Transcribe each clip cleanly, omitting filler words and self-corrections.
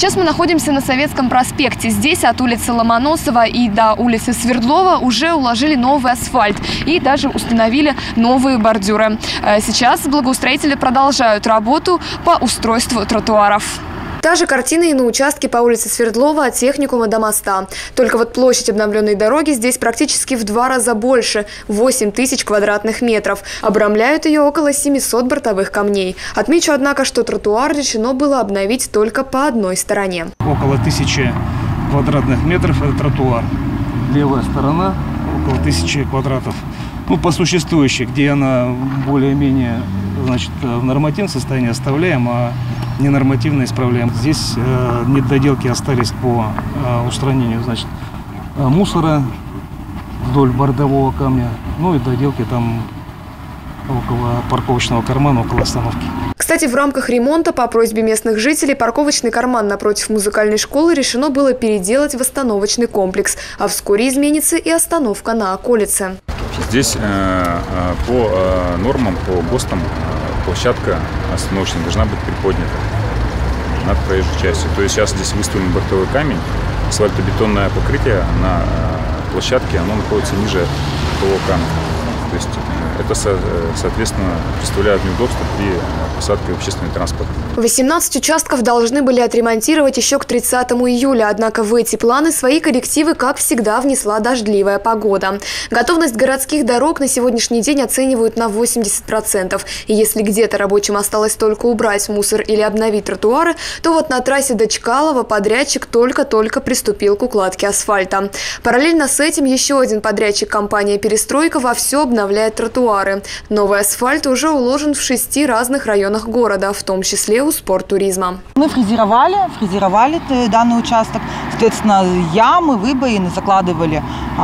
Сейчас мы находимся на Советском проспекте. Здесь от улицы Ломоносова и до улицы Свердлова уже уложили новый асфальт и даже установили новые бордюры. Сейчас благоустроители продолжают работу по устройству тротуаров. Та же картина и на участке по улице Свердлова от техникума до моста. Только вот площадь обновленной дороги здесь практически в 2 раза больше – 8 тысяч квадратных метров. Обрамляют ее около 700 бортовых камней. Отмечу, однако, что тротуар решено было обновить только по одной стороне. Около 1000 квадратных метров – это тротуар. Левая сторона – около 1000 квадратов. Ну, по существующей, где она более-менее, значит, в нормативном состоянии оставляем, а ненормативно исправляем. Здесь недоделки остались по устранению, значит, мусора вдоль бордового камня, ну и доделки там около парковочного кармана, около остановки. Кстати, в рамках ремонта по просьбе местных жителей парковочный карман напротив музыкальной школы решено было переделать в остановочный комплекс, а вскоре изменится и остановка на околице. Здесь по нормам, по ГОСТам площадка остановочная должна быть приподнята над проезжей частью. То есть сейчас здесь выставлен бортовой камень, асфальтобетонное покрытие на площадке, оно находится ниже того камня. То есть это, соответственно, представляет неудобства при посадке в общественный транспорт. 18 участков должны были отремонтировать еще к 30 июля. Однако в эти планы свои коррективы, как всегда, внесла дождливая погода. Готовность городских дорог на сегодняшний день оценивают на 80%. И если где-то рабочим осталось только убрать мусор или обновить тротуары, то вот на трассе до Чкалова подрядчик только-только приступил к укладке асфальта. Параллельно с этим еще один подрядчик, компания «Перестройка», вовсю обновляет тротуары. Новый асфальт уже уложен в 6 разных районах города, в том числе у спорттуризма. Мы фрезеровали данный участок, соответственно, ямы, выбоины закладывали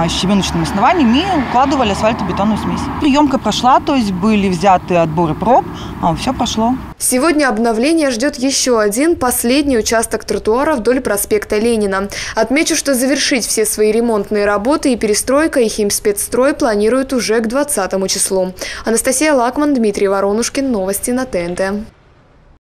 щебеночным основанием и укладывали асфальтобетонную смесь. Приемка прошла, то есть были взяты отборы проб, все прошло. Сегодня обновление ждет еще один, последний участок тротуара вдоль проспекта Ленина. Отмечу, что завершить все свои ремонтные работы и «Перестройка», и «Химспецстрой» планируют уже к 20 числу. Анастасия Лакман, Дмитрий Воронушкин. Новости на ТНТ.